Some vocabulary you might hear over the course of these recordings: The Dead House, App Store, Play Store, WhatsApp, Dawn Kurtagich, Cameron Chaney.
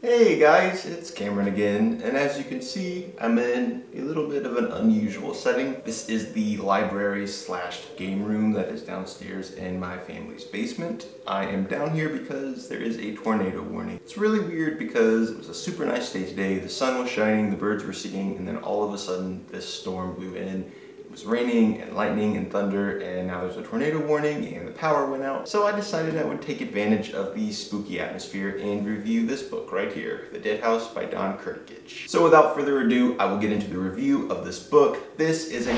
Hey guys, it's Cameron again, and as you can see, I'm in a little bit of an unusual setting. This is the library slash game room that is downstairs in my family's basement. I am down here because there is a tornado warning. It's really weird because it was a super nice day today, the sun was shining, the birds were singing, and then all of a sudden this storm blew in. It was raining and lightning and thunder, and now there's a tornado warning and the power went out. So I decided I would take advantage of the spooky atmosphere and review this book right here, The Dead House by Dawn Kurtagich. So without further ado, I will get into the review of this book. This is a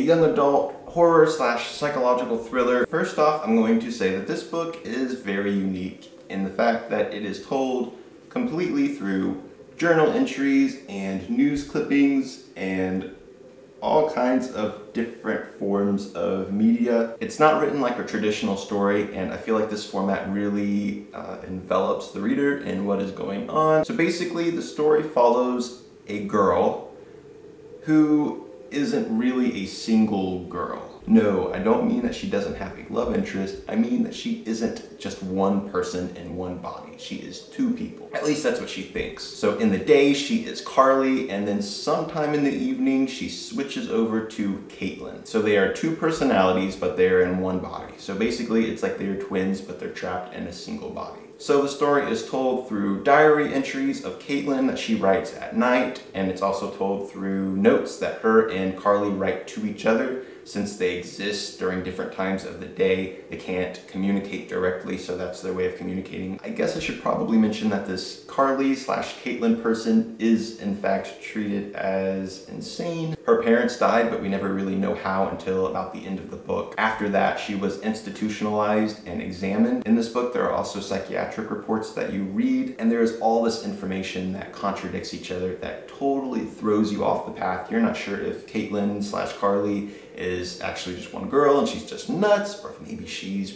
young adult horror slash psychological thriller. First off, I'm going to say that this book is very unique in the fact that it is told completely through journal entries and news clippings and all kinds of different forms of media. It's not written like a traditional story, and I feel like this format really envelops the reader in what is going on. So basically, the story follows a girl who isn't really a single girl. No, I don't mean that she doesn't have a love interest. I mean that she isn't just one person in one body. She is two people. At least that's what she thinks. So in the day, she is Carly, and then sometime in the evening, she switches over to Caitlin. So they are two personalities, but they're in one body. So basically, it's like they're twins, but they're trapped in a single body. So the story is told through diary entries of Caitlin that she writes at night, and it's also told through notes that her and Carly write to each other. Since they exist during different times of the day, they can't communicate directly, so that's their way of communicating. I guess I should probably mention that this Carly slash Caitlin person is in fact treated as insane. Her parents died, but we never really know how until about the end of the book. After that, she was institutionalized and examined. In this book, there are also psychiatric reports that you read, and there is all this information that contradicts each other that totally throws you off the path. You're not sure if Caitlin slash Carly is actually just one girl and she's just nuts, or maybe she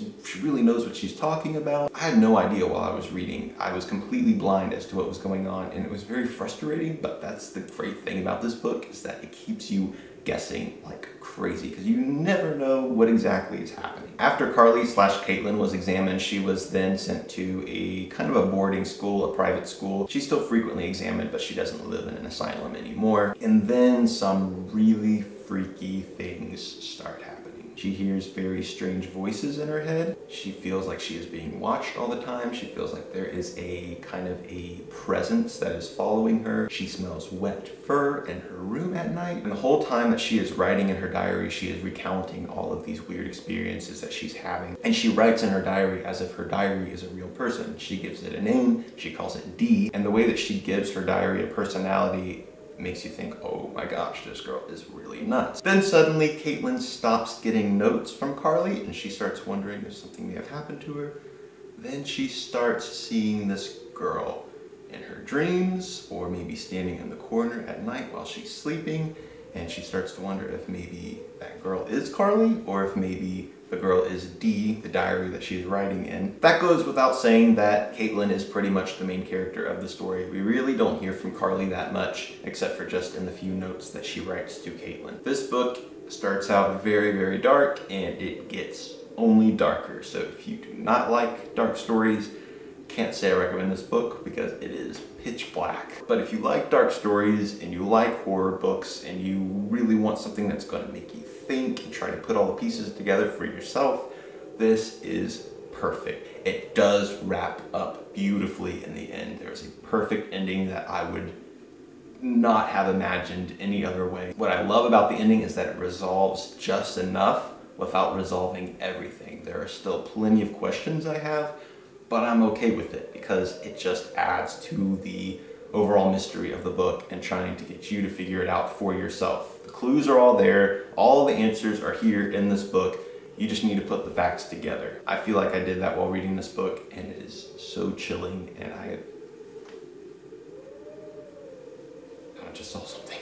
really knows what she's talking about. I had no idea while I was reading. I was completely blind as to what was going on, and it was very frustrating, but that's the great thing about this book, is that it keeps you guessing like crazy, because you never know what exactly is happening. After Carly slash Caitlin was examined, she was then sent to a kind of a boarding school, a private school. She's still frequently examined, but she doesn't live in an asylum anymore. And then some really freaky things start happening. She hears very strange voices in her head. She feels like she is being watched all the time. She feels like there is a kind of a presence that is following her. She smells wet fur in her room at night. And the whole time that she is writing in her diary, she is recounting all of these weird experiences that she's having. And she writes in her diary as if her diary is a real person. She gives it a name. She calls it D. And the way that she gives her diary a personality makes you think, oh my gosh, this girl is really nuts. Then suddenly Caitlin stops getting notes from Carly, and she starts wondering if something may have happened to her. Then she starts seeing this girl in her dreams, or maybe standing in the corner at night while she's sleeping, and she starts to wonder if maybe that girl is Carly, or if maybe the girl is D, the diary that she's writing in. That goes without saying that Caitlin is pretty much the main character of the story. We really don't hear from Carly that much, except for just in the few notes that she writes to Caitlin. This book starts out very, very dark, and it gets only darker. So if you do not like dark stories, can't say I recommend this book, because it is pitch black. But if you like dark stories and you like horror books and you really want something that's going to make you think and try to put all the pieces together for yourself, this is perfect. It does wrap up beautifully in the end. There's a perfect ending that I would not have imagined any other way. What I love about the ending is that it resolves just enough without resolving everything. There are still plenty of questions I have, but I'm okay with it because it just adds to the overall mystery of the book and trying to get you to figure it out for yourself. The clues are all there. All the answers are here in this book. You just need to put the facts together. I feel like I did that while reading this book, and it is so chilling, and I just saw something.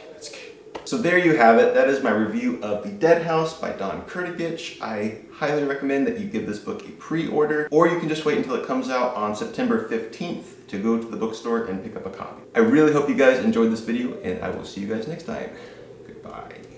So there you have it. That is my review of The Dead House by Dawn Kurtagich. I highly recommend that you give this book a pre-order, or you can just wait until it comes out on September 15th to go to the bookstore and pick up a copy. I really hope you guys enjoyed this video, and I will see you guys next time. Goodbye.